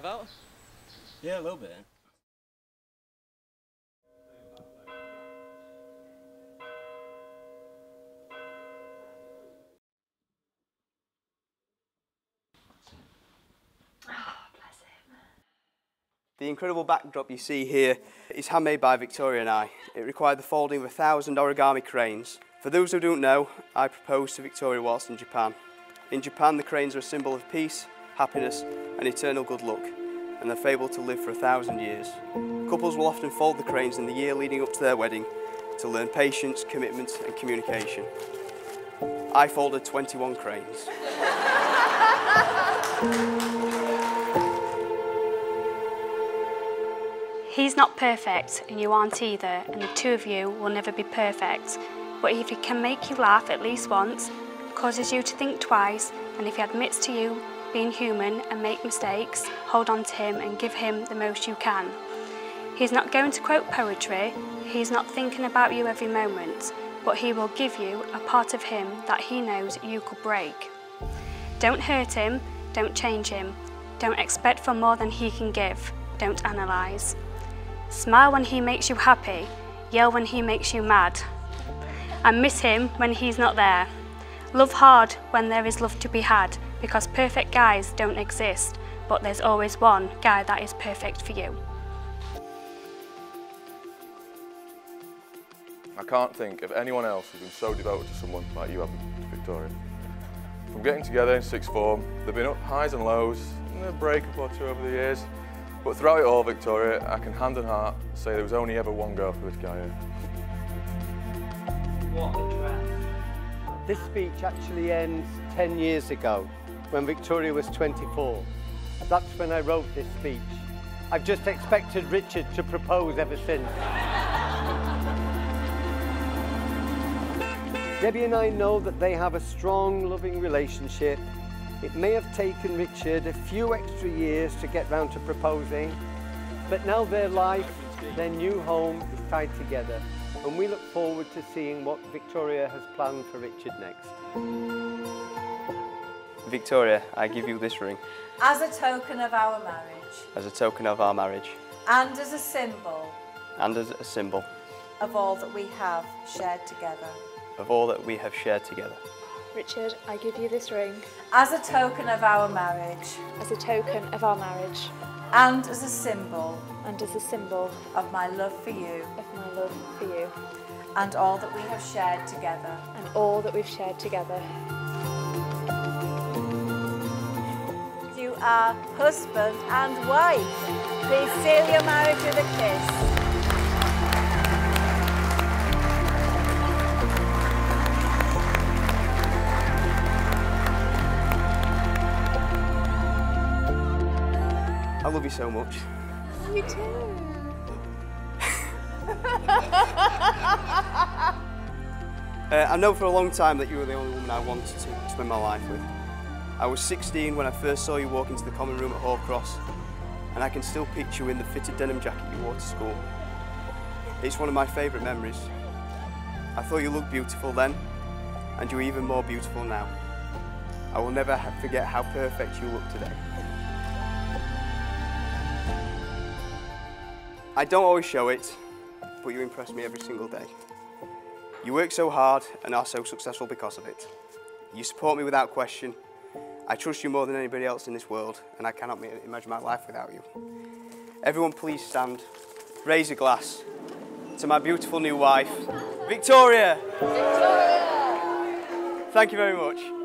drive out? Yeah, a little bit. The incredible backdrop you see here is handmade by Victoria and I. It required the folding of 1,000 origami cranes. For those who don't know, I proposed to Victoria whilst in Japan. In Japan, the cranes are a symbol of peace, happiness and eternal good luck, and they're fabled to live for 1,000 years. Couples will often fold the cranes in the year leading up to their wedding to learn patience, commitment and communication. I folded 21 cranes. He's not perfect, and you aren't either, and the two of you will never be perfect. But if he can make you laugh at least once, causes you to think twice, and if he admits to you being human and make mistakes, hold on to him and give him the most you can. He's not going to quote poetry, he's not thinking about you every moment, but he will give you a part of him that he knows you could break. Don't hurt him, don't change him, don't expect for more than he can give, don't analyse. Smile when he makes you happy, yell when he makes you mad, and miss him when he's not there. Love hard when there is love to be had, because perfect guys don't exist, but there's always one guy that is perfect for you. I can't think of anyone else who's been so devoted to someone like you have, Victoria. From getting together in sixth form, there've been up highs and lows, and a breakup or two over the years. But throughout it all, Victoria, I can hand on heart say there was only ever one girl for this guy here. What a dress. This speech actually ends 10 years ago, when Victoria was 24. That's when I wrote this speech. I've just expected Richard to propose ever since. Debbie and I know that they have a strong, loving relationship. It may have taken Richard a few extra years to get round to proposing, but now their life, their new home is tied together, and we look forward to seeing what Victoria has planned for Richard next. Victoria, I give you this ring. As a token of our marriage. As a token of our marriage. And as a symbol. And as a symbol. Of all that we have shared together. Of all that we have shared together. Richard, I give you this ring. As a token of our marriage. As a token of our marriage. And as a symbol. And as a symbol. Of my love for you. Of my love for you. And all that we have shared together. And all that we've shared together. You are husband and wife. Please seal your marriage with a kiss. I love you so much. You too. I've known for a long time that you were the only woman I wanted to spend my life with. I was 16 when I first saw you walk into the common room at Hall Cross, and I can still picture you in the fitted denim jacket you wore to school. It's one of my favourite memories. I thought you looked beautiful then, and you're even more beautiful now. I will never forget how perfect you look today. I don't always show it, but you impress me every single day. You work so hard and are so successful because of it. You support me without question. I trust you more than anybody else in this world, and I cannot imagine my life without you. Everyone please stand, raise a glass to my beautiful new wife, Victoria! Victoria! Thank you very much.